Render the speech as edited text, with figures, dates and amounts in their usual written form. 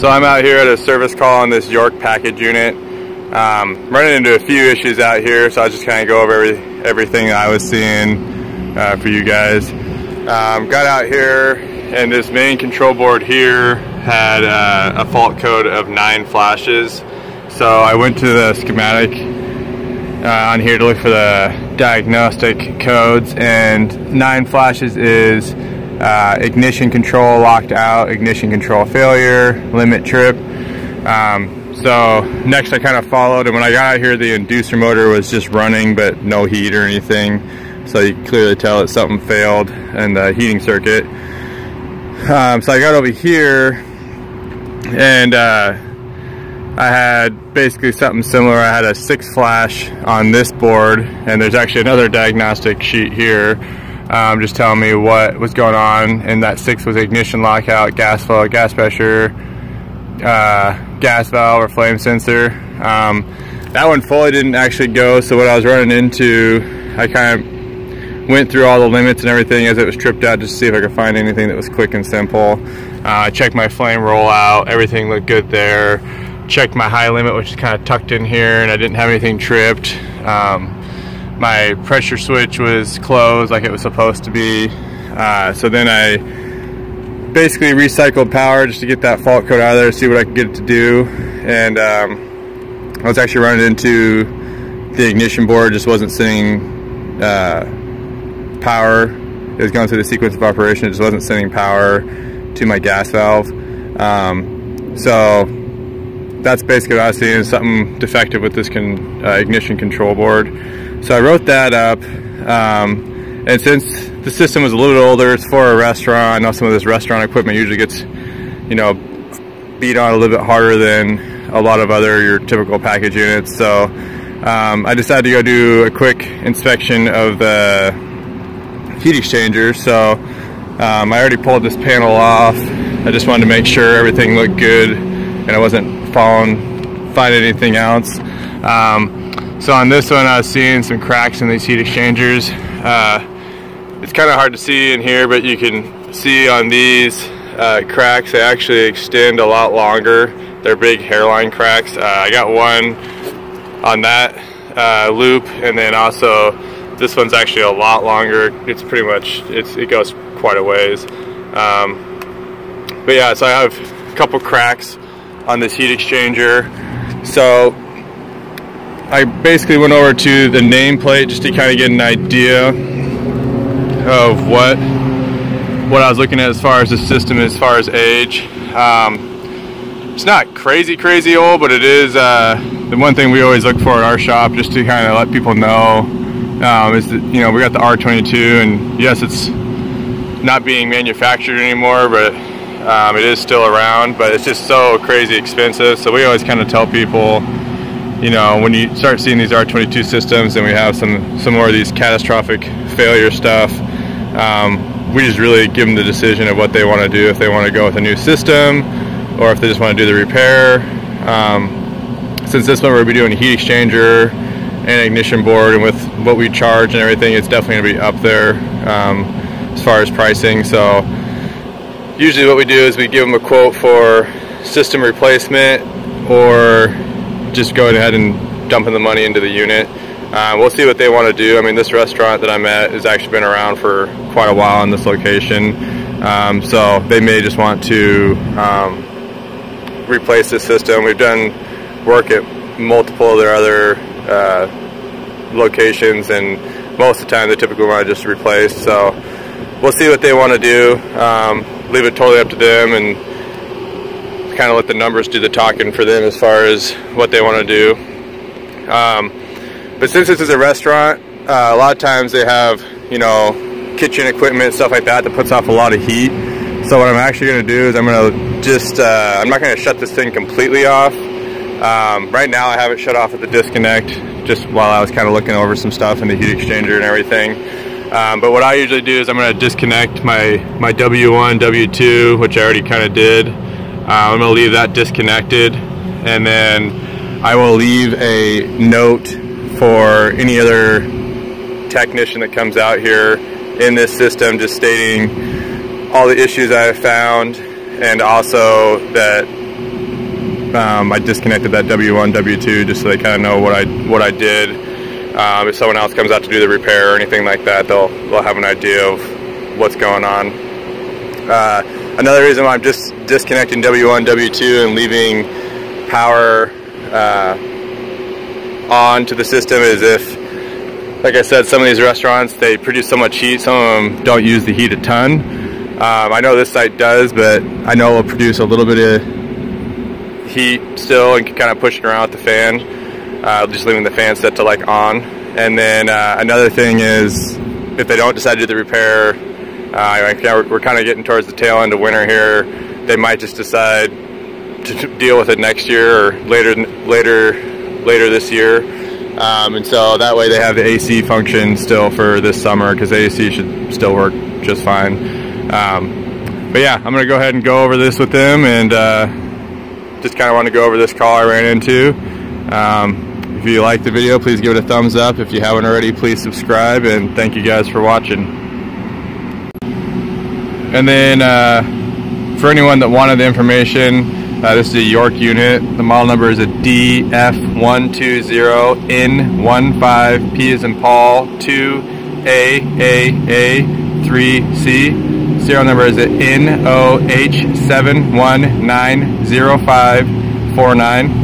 So I'm out here at a service call on this York package unit. Running into a few issues out here, so I'll just kind of go over everything I was seeing for you guys. Got out here, and this main control board here had a fault code of 9 flashes. So I went to the schematic on here to look for the diagnostic codes, and 9 flashes is ignition control locked out, ignition control failure, limit trip. So next I kind of followed, and when I got out here the inducer motor was just running but no heat or anything, so you can clearly tell that something failed in the heating circuit. So I got over here and I had basically something similar. I had a 6 flash on this board, and there's actually another diagnostic sheet here just telling me what was going on, and that 6 was ignition lockout, gas flow, gas pressure, gas valve or flame sensor. That one fully didn't actually go, so what I was running into, I kind of went through all the limits and everything as it was tripped out just to see if I could find anything that was quick and simple. I checked my flame rollout, everything looked good there. Checked my high limit, which is kind of tucked in here, and I didn't have anything tripped. My pressure switch was closed like it was supposed to be. So then I basically recycled power just to get that fault code out of there, see what I could get it to do. And I was actually running into the ignition board, just wasn't sending power. It was going through the sequence of operation, it just wasn't sending power to my gas valve. So that's basically what I was seeing, something defective with this ignition control board. So I wrote that up, and since the system was a little bit older, it's for a restaurant. I know some of this restaurant equipment usually gets, you know, beat on a little bit harder than a lot of your typical package units. So I decided to go do a quick inspection of the heat exchanger. So I already pulled this panel off. I just wanted to make sure everything looked good and I wasn't find anything else. So on this one I was seeing some cracks in these heat exchangers. It's kind of hard to see in here, but you can see on these cracks, they actually extend a lot longer. They're big hairline cracks. I got one on that loop, and then also this one's actually a lot longer. It's pretty much, it goes quite a ways. But yeah, so I have a couple cracks on this heat exchanger. So I basically went over to the nameplate just to kind of get an idea of what I was looking at as far as the system, as far as age. It's not crazy old, but it is the one thing we always look for at our shop, just to kind of let people know, is that, you know, we got the R22, and yes, it's not being manufactured anymore, but it is still around, but it's just so crazy expensive. So we always kind of tell people, you know, when you start seeing these R22 systems and we have some more of these catastrophic failure stuff, we just really give them the decision of what they want to do, if they want to go with a new system or if they just want to do the repair. Since this one we'll be doing a heat exchanger and ignition board, and with what we charge and everything, it's definitely going to be up there as far as pricing. So usually what we do is we give them a quote for system replacement or just going ahead and dumping the money into the unit. We'll see what they want to do. I mean, this restaurant that I'm at has actually been around for quite a while in this location. So they may just want to replace this system. We've done work at multiple of their other locations, and most of the time they typically want to just replace. So we'll see what they want to do. Leave it totally up to them, and kind of let the numbers do the talking for them as far as what they want to do. But since this is a restaurant, a lot of times they have, you know, kitchen equipment, stuff like that puts off a lot of heat. So what I'm actually going to do is I'm going to just, I'm not going to shut this thing completely off. Right now I have it shut off at the disconnect, just while I was kind of looking over some stuff in the heat exchanger and everything. But what I usually do is I'm going to disconnect my W1, W2, which I already kind of did. I'm going to leave that disconnected, and then I will leave a note for any other technician that comes out here in this system, just stating all the issues I have found, and also that I disconnected that W1, W2 just so they kind of know what I did. If someone else comes out to do the repair or anything like that, they'll have an idea of what's going on. Another reason why I'm just disconnecting W1, W2 and leaving power on to the system is if, like I said, some of these restaurants, they produce so much heat, some of them don't use the heat a ton. I know this site does, but I know it'll produce a little bit of heat still and can kind of push it around with the fan. Just leaving the fan set to like on. And then another thing is, if they don't decide to do the repair, we're kind of getting towards the tail end of winter here, they might just decide to deal with it next year or later this year. And so that way they have the AC function still for this summer, because AC should still work just fine. But yeah, I'm gonna go ahead and go over this with them, and just kind of want to go over this call I ran into. If you like the video, please give it a thumbs up. If you haven't already, please subscribe, and thank you guys for watching. And then for anyone that wanted the information, this is a York unit. The model number is a DF120N15P as in Paul 2AAA3C. Serial number is a NOH7190549.